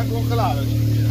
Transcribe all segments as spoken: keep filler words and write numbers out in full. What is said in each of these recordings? está congelado. Buen día.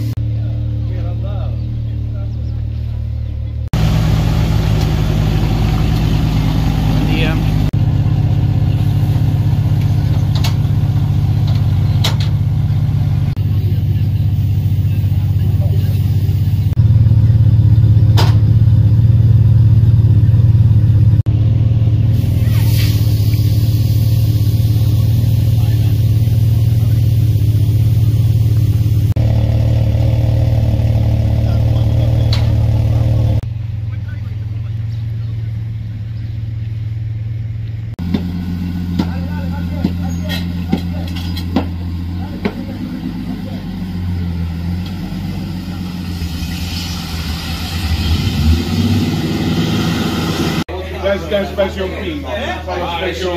La inspección prima, para la inspección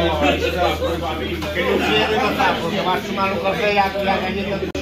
que no sirve, porque va a sumar un café a la galleta.